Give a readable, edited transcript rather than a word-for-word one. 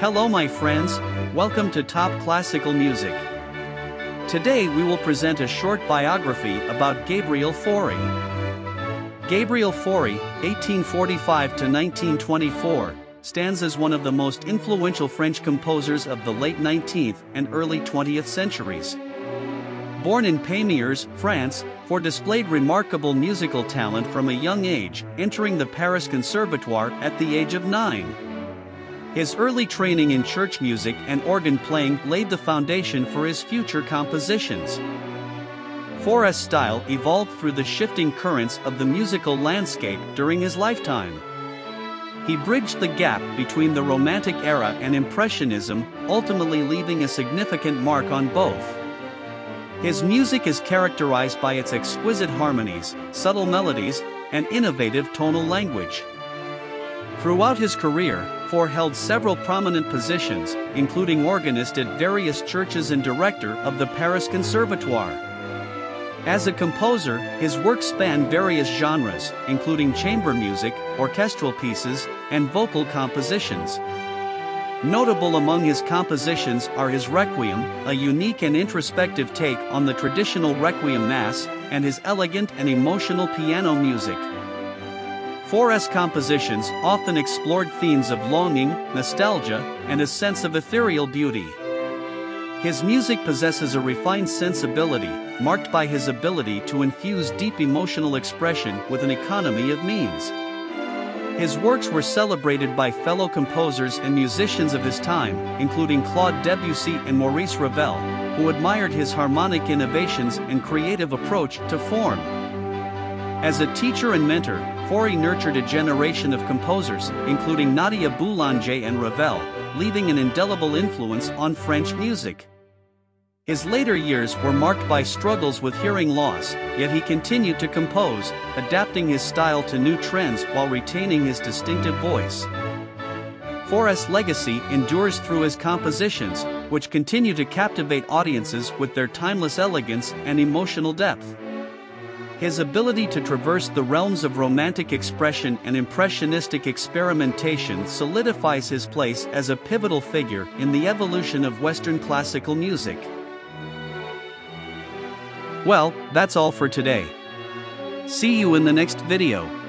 Hello my friends, welcome to Top Classical Music. Today we will present a short biography about Gabriel Fauré. Gabriel Fauré, 1845 to 1924, stands as one of the most influential French composers of the late 19th and early 20th centuries. Born in Pamiers, France, Fauré displayed remarkable musical talent from a young age, entering the Paris Conservatoire at the age of 9. His early training in church music and organ playing laid the foundation for his future compositions. Fauré's style evolved through the shifting currents of the musical landscape during his lifetime. He bridged the gap between the Romantic era and Impressionism, ultimately leaving a significant mark on both. His music is characterized by its exquisite harmonies, subtle melodies, and innovative tonal language. Throughout his career, Fauré held several prominent positions, including organist at various churches and director of the Paris Conservatoire. As a composer, his works span various genres, including chamber music, orchestral pieces, and vocal compositions. Notable among his compositions are his Requiem, a unique and introspective take on the traditional Requiem Mass, and his elegant and emotional piano music. Fauré's compositions often explored themes of longing, nostalgia, and a sense of ethereal beauty. His music possesses a refined sensibility, marked by his ability to infuse deep emotional expression with an economy of means. His works were celebrated by fellow composers and musicians of his time, including Claude Debussy and Maurice Ravel, who admired his harmonic innovations and creative approach to form. As a teacher and mentor, Fauré nurtured a generation of composers, including Nadia Boulanger and Ravel, leaving an indelible influence on French music. His later years were marked by struggles with hearing loss, yet he continued to compose, adapting his style to new trends while retaining his distinctive voice. Fauré's legacy endures through his compositions, which continue to captivate audiences with their timeless elegance and emotional depth. His ability to traverse the realms of romantic expression and impressionistic experimentation solidifies his place as a pivotal figure in the evolution of Western classical music. Well, that's all for today. See you in the next video.